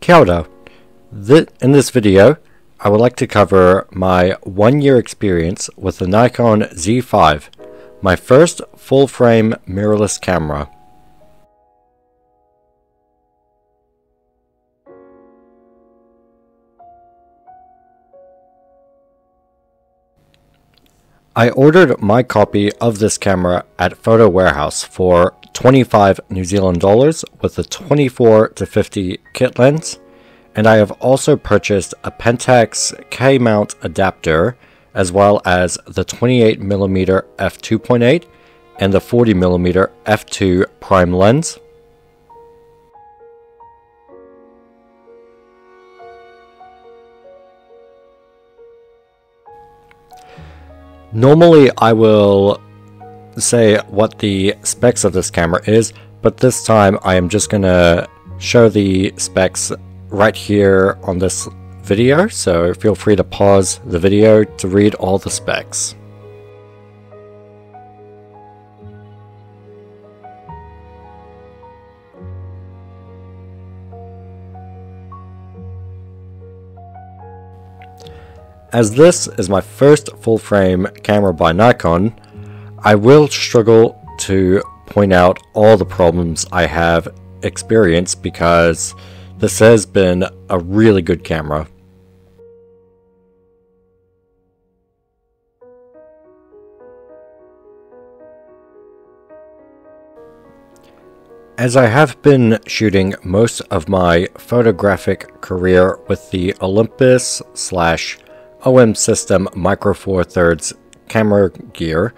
Kia ora. In this video I would like to cover my 1 year experience with the Nikon Z5, my first full-frame mirrorless camera. I ordered my copy of this camera at Photo Warehouse for 25 New Zealand dollars with a 24 to 50 kit lens, and I have also purchased a Pentax K mount adapter as well as the 28mm f2.8 and the 40mm f2 prime lens. Normally I will say what the specs of this camera is, but this time I am just going to show the specs right here on this video, so feel free to pause the video to read all the specs. As this is my first full-frame camera by Nikon, I will struggle to point out all the problems I have experienced because this has been a really good camera. As I have been shooting most of my photographic career with the Olympus/OM System Micro Four Thirds camera gear,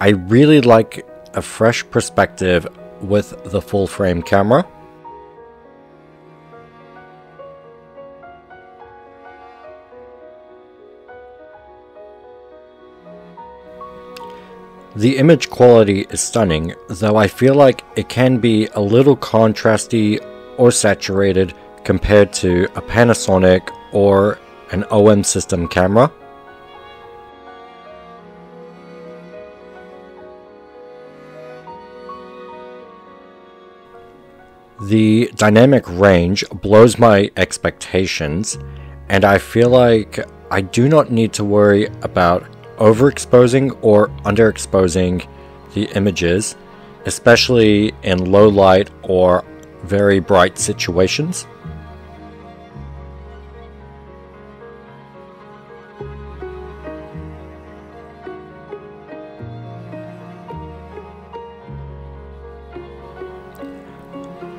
I really like a fresh perspective with the full frame camera. The image quality is stunning, though I feel like it can be a little contrasty or saturated compared to a Panasonic or an OM system camera. The dynamic range blows my expectations, and I feel like I do not need to worry about overexposing or underexposing the images, especially in low light or very bright situations.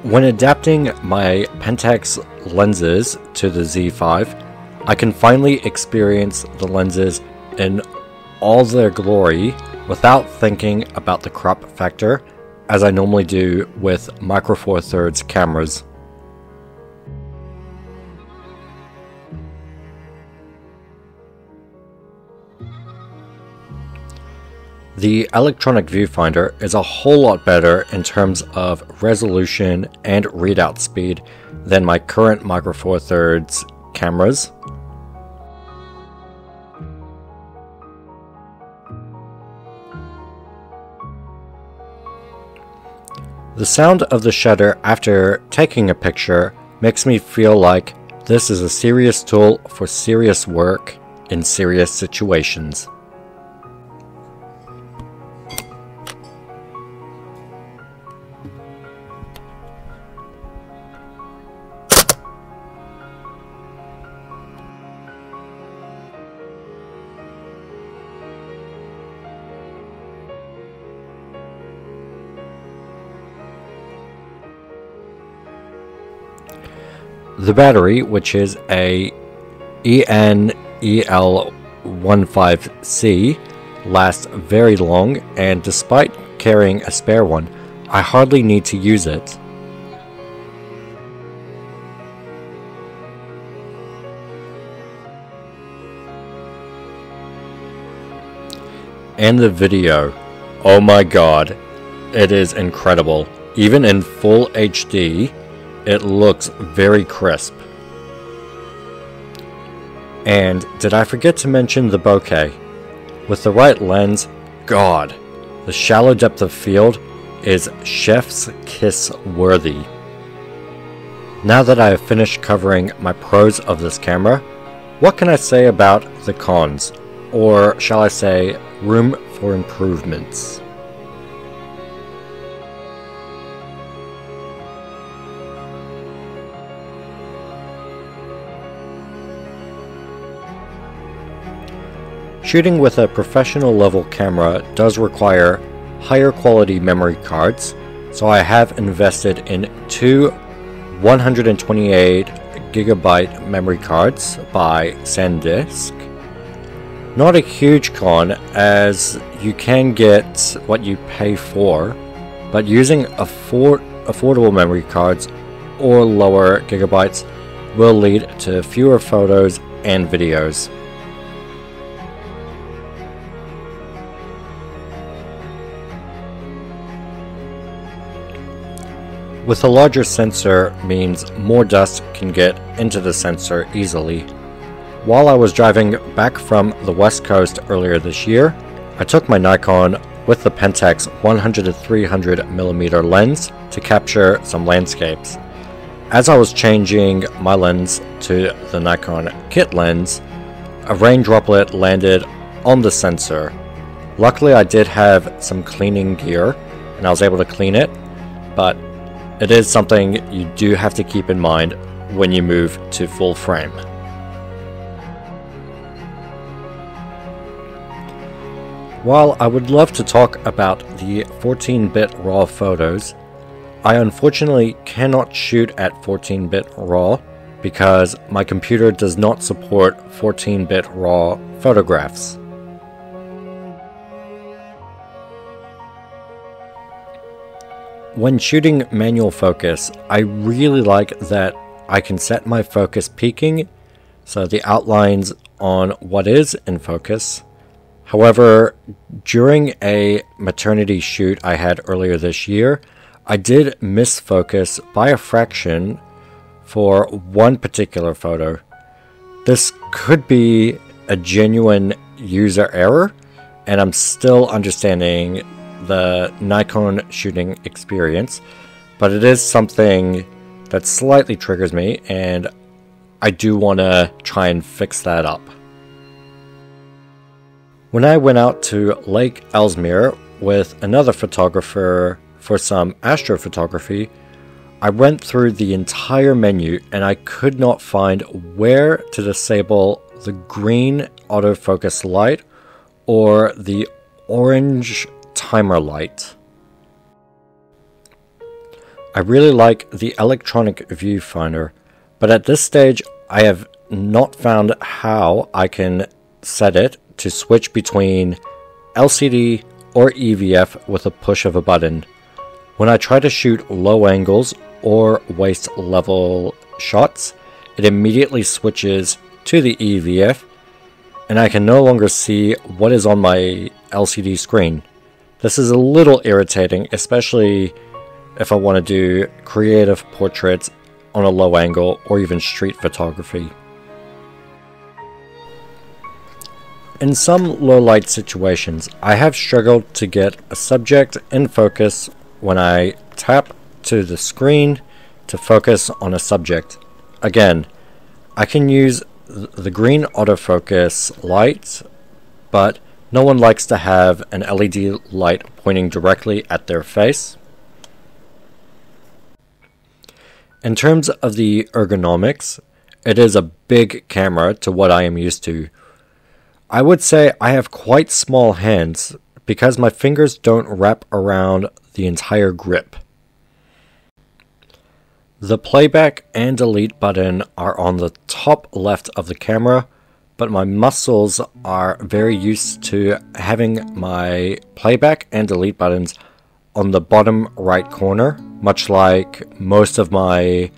When adapting my Pentax lenses to the Z5, I can finally experience the lenses in all their glory without thinking about the crop factor as I normally do with Micro Four Thirds cameras. The electronic viewfinder is a whole lot better in terms of resolution and readout speed than my current Micro Four Thirds cameras. The sound of the shutter after taking a picture makes me feel like this is a serious tool for serious work in serious situations. The battery, which is a EN-EL15C, lasts very long, and despite carrying a spare one, I hardly need to use it. And the video, oh my god, it is incredible. Even in full HD, it looks very crisp. And did I forget to mention the bokeh? With the right lens, god, the shallow depth of field is chef's kiss worthy. Now that I have finished covering my pros of this camera, what can I say about the cons, or shall I say, room for improvements? Shooting with a professional level camera does require higher quality memory cards, so I have invested in two 128GB memory cards by SanDisk. Not a huge con, as you can get what you pay for, but using affordable memory cards or lower gigabytes will lead to fewer photos and videos. With a larger sensor means more dust can get into the sensor easily. While I was driving back from the West Coast earlier this year, I took my Nikon with the Pentax 100-300mm lens to capture some landscapes. As I was changing my lens to the Nikon kit lens, a rain droplet landed on the sensor. Luckily I did have some cleaning gear and I was able to clean it, but it is something you do have to keep in mind when you move to full frame. While I would love to talk about the 14-bit RAW photos, I unfortunately cannot shoot at 14-bit RAW because my computer does not support 14-bit RAW photographs. When shooting manual focus, I really like that I can set my focus peaking, so the outlines on what is in focus. However, during a maternity shoot I had earlier this year, I did miss focus by a fraction for one particular photo. This could be a genuine user error, and I'm still understanding the Nikon shooting experience, but it is something that slightly triggers me, and I do want to try and fix that up. When I went out to Lake Ellesmere with another photographer for some astrophotography, I went through the entire menu and I could not find where to disable the green autofocus light or the orange timer light. I really like the electronic viewfinder, but at this stage I have not found how I can set it to switch between LCD or EVF with a push of a button. When I try to shoot low angles or waist level shots, it immediately switches to the EVF and I can no longer see what is on my LCD screen. This is a little irritating, especially if I want to do creative portraits on a low angle or even street photography. In some low light situations, I have struggled to get a subject in focus when I tap to the screen to focus on a subject. Again, I can use the green autofocus light, but no one likes to have an LED light pointing directly at their face. In terms of the ergonomics, it is a big camera to what I am used to. I would say I have quite small hands because my fingers don't wrap around the entire grip. The playback and delete button are on the top left of the camera, but my muscles are very used to having my playback and delete buttons on the bottom right corner, much like most of my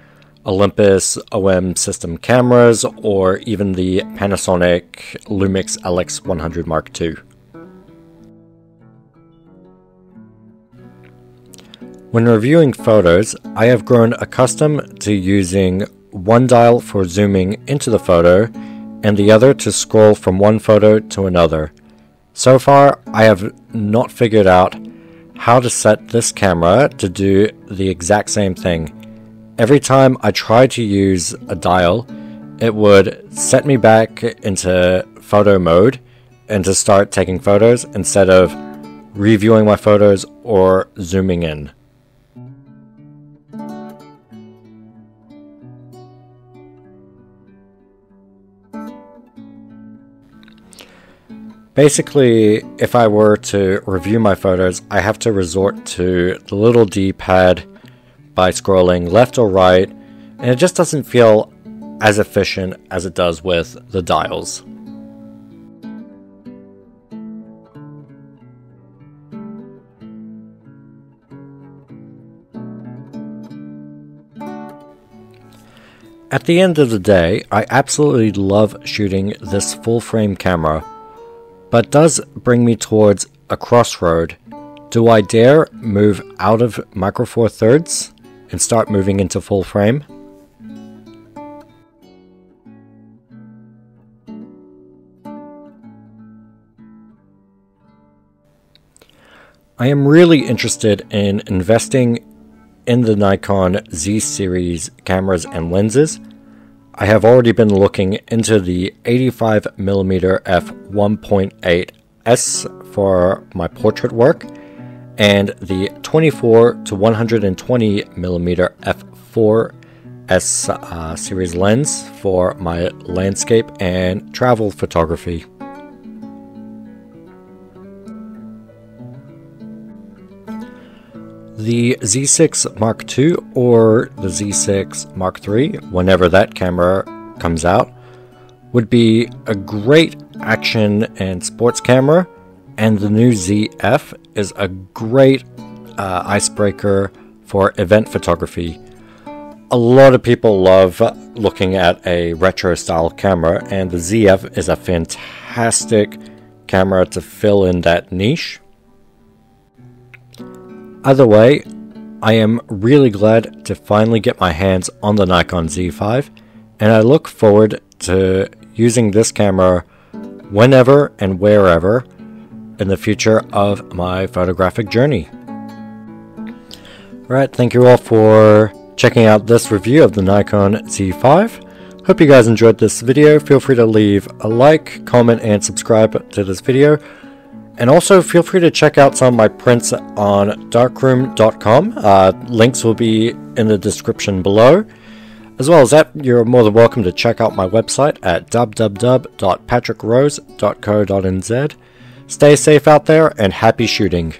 Olympus OM System cameras or even the Panasonic Lumix LX100 Mark II. When reviewing photos, I have grown accustomed to using one dial for zooming into the photo and the other to scroll from one photo to another. So far, I have not figured out how to set this camera to do the exact same thing. every time I tried to use a dial, it would set me back into photo mode and to start taking photos instead of reviewing my photos or zooming in. Basically, if I were to review my photos, I have to resort to the little D-pad by scrolling left or right, and it just doesn't feel as efficient as it does with the dials. At the end of the day, I absolutely love shooting this full-frame camera, but does bring me towards a crossroad. Do I dare move out of micro four thirds and start moving into full frame? I am really interested in investing in the Nikon Z series cameras and lenses. I have already been looking into the 85mm f1.8S for my portrait work and the 24 to 120mm f4S series lens for my landscape and travel photography. The Z6 Mark II or the Z6 Mark III, whenever that camera comes out, would be a great action and sports camera, and the new ZF is a great icebreaker for event photography. A lot of people love looking at a retro style camera, and the ZF is a fantastic camera to fill in that niche. Either way, I am really glad to finally get my hands on the Nikon Z5, and I look forward to using this camera whenever and wherever in the future of my photographic journey. Alright, thank you all for checking out this review of the Nikon Z5. Hope you guys enjoyed this video. Feel free to leave a like, comment, and subscribe to this video. And also feel free to check out some of my prints on darkroom.com. Links will be in the description below. As well as that, you're more than welcome to check out my website at www.patrickrose.co.nz. Stay safe out there and happy shooting.